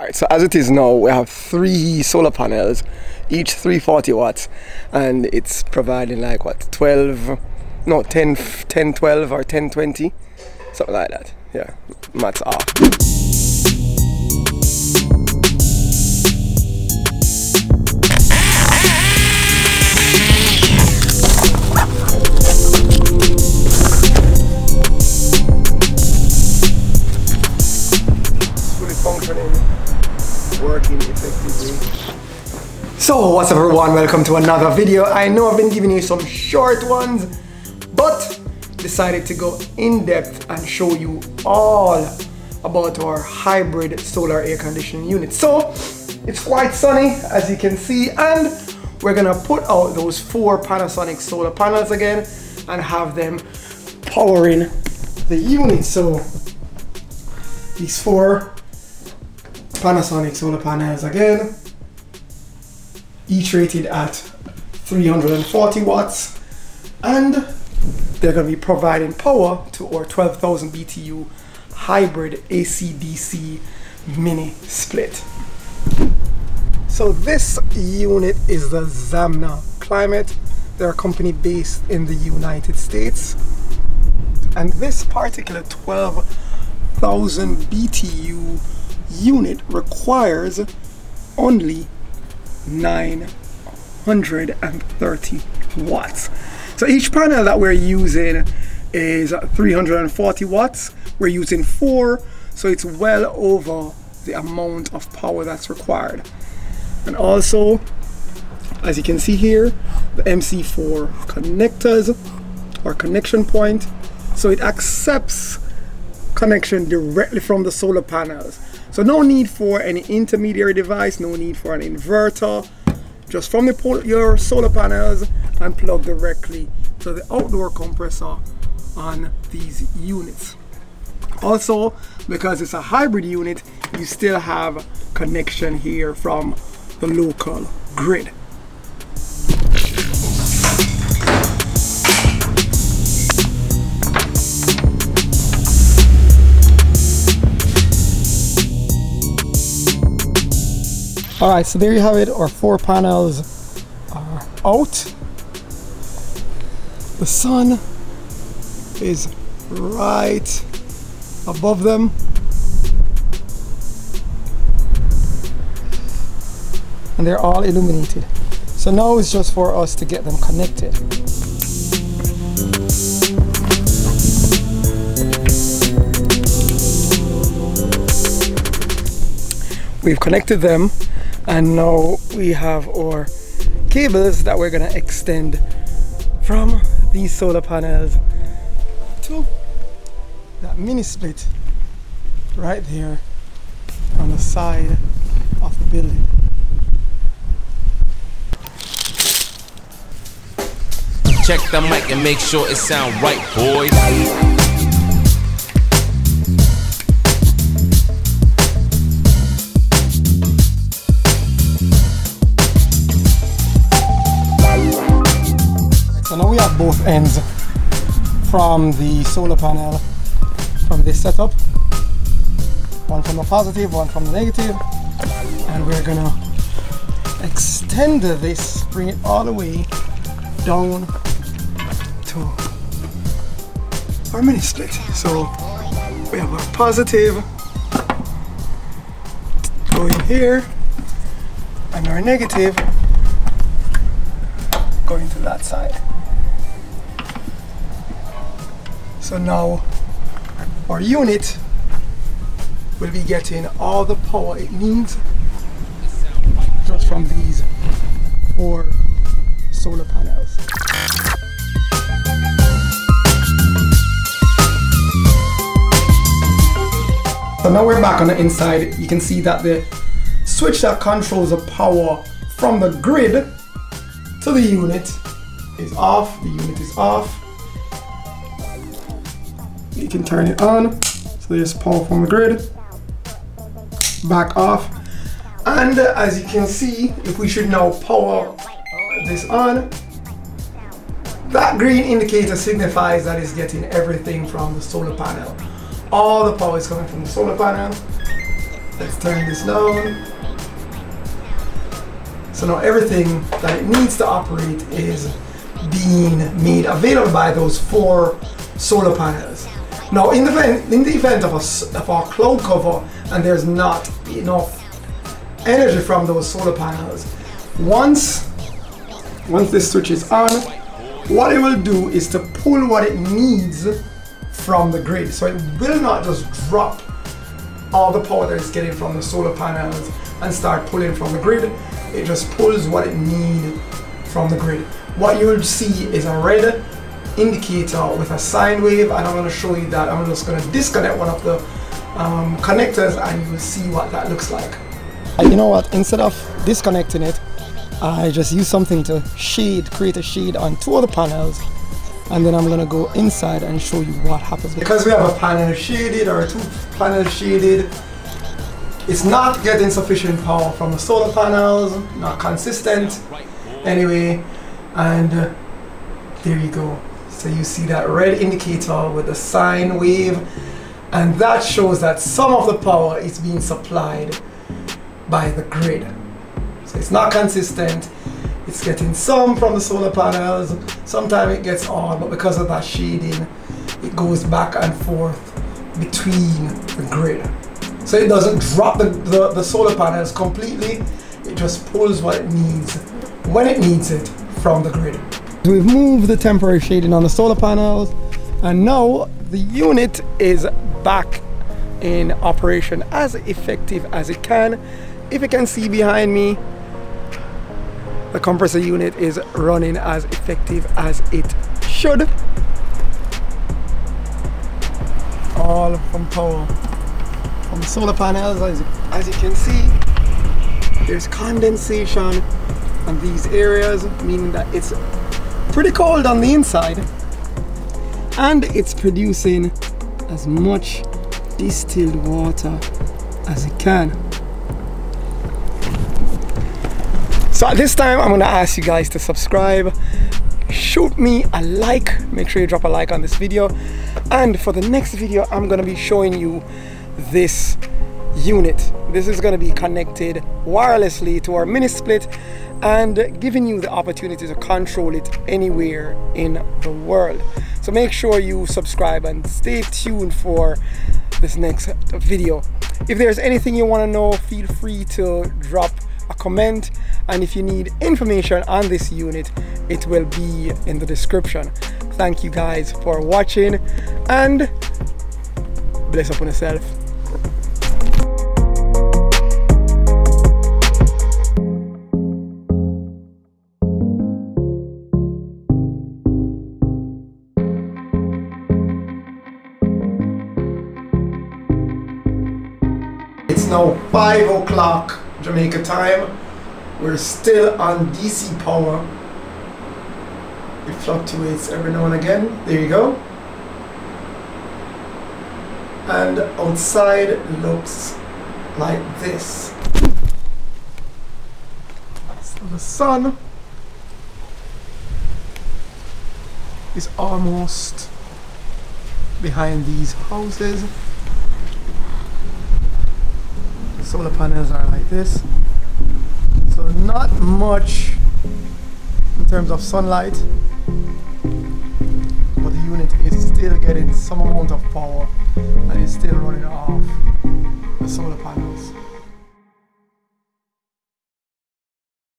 Alright, so as it is now, we have 3 solar panels, each 340 watts, and it's providing like what, 1012 or 1020, something like that. Yeah, maths off. Working effectively. So what's up everyone, welcome to another video. I know I've been giving you some short ones, but decided to go in depth and show you all about our hybrid solar air conditioning unit. So it's quite sunny as you can see, and we're gonna put out those 4 Panasonic solar panels again and have them powering the unit. So these 4 Panasonic solar panels again, each rated at 340 watts, and they're going to be providing power to our 12,000 BTU hybrid AC-DC mini split. So this unit is the Zamna Climate. They're a company based in the United States, and this particular 12,000 BTU unit requires only 930 watts. So each panel that we're using is 340 watts. We're using 4, so it's well over the amount of power that's required. And also, as you can see here, the MC4 connectors or connection point, so it accepts connection directly from the solar panels. So no need for any intermediary device, no need for an inverter, just from your solar panels and plug directly to the outdoor compressor on these units. Also, because it's a hybrid unit, you still have connection here from the local grid. Alright, so there you have it, our 4 panels are out. The sun is right above them. And they're all illuminated. So now it's just for us to get them connected. We've connected them. And now we have our cables that we're going to extend from these solar panels to that mini split right there on the side of the building. Check the mic and make sure it sounds right, boys. Both ends from the solar panel from this setup, one from the positive, one from the negative, and we're gonna extend this, bring it all the way down to our mini split. So we have our positive going here and our negative going to that side. So now our unit will be getting all the power it needs just from these 4 solar panels. So now we're back on the inside. You can see that the switch that controls the power from the grid to the unit is off. The unit is off. You can turn it on, so there's power from the grid, back off, and as you can see, if we should now power this on, that green indicator signifies that it's getting everything from the solar panel. All the power is coming from the solar panel, Let's turn this down. So now everything that it needs to operate is being made available by those four solar panels. Now in the event of a cloud cover and there's not enough energy from those solar panels, once this switch is on, what it will do is to pull what it needs from the grid. So it will not just drop all the power that it's getting from the solar panels and start pulling from the grid. It just pulls what it needs from the grid. What you will see is a red indicator with a sine wave, and I'm going to show you that. I'm just going to disconnect one of the connectors and you will see what that looks like. You know what, instead of disconnecting it, I just use something to create a shade on two other panels, and then I'm going to go inside and show you what happens. Because we have a panel shaded or two panels shaded, it's not getting sufficient power from the solar panels, not consistent anyway, and there you go. So you see that red indicator with the sine wave, and that shows that some of the power is being supplied by the grid. So it's not consistent, it's getting some from the solar panels, sometimes it gets all, but because of that shading, it goes back and forth between the grid. So it doesn't drop the solar panels completely, it just pulls what it needs when it needs it from the grid. We've moved the temporary shading on the solar panels, and now the unit is back in operation as effective as it can. If you can see behind me, the compressor unit is running as effective as it should. All from power from the solar panels, as you can see. There's condensation on these areas, meaning that it's pretty cold on the inside, and it's producing as much distilled water as it can. So at this time, I'm going to ask you guys to subscribe, shoot me a like, make sure you drop a like on this video, and for the next video I'm going to be showing you this unit. This is going to be connected wirelessly to our mini split and giving you the opportunity to control it anywhere in the world. So make sure you subscribe and stay tuned for this next video. If there's anything you want to know, feel free to drop a comment, and if you need information on this unit, it will be in the description. Thank you guys for watching, and bless up on yourself. Now 5 o'clock Jamaica time, we're still on DC power. It fluctuates every now and again. There you go. And outside looks like this. So the sun is almost behind these houses. Solar panels are like this, so not much in terms of sunlight, but the unit is still getting some amount of power and it's still running off the solar panels.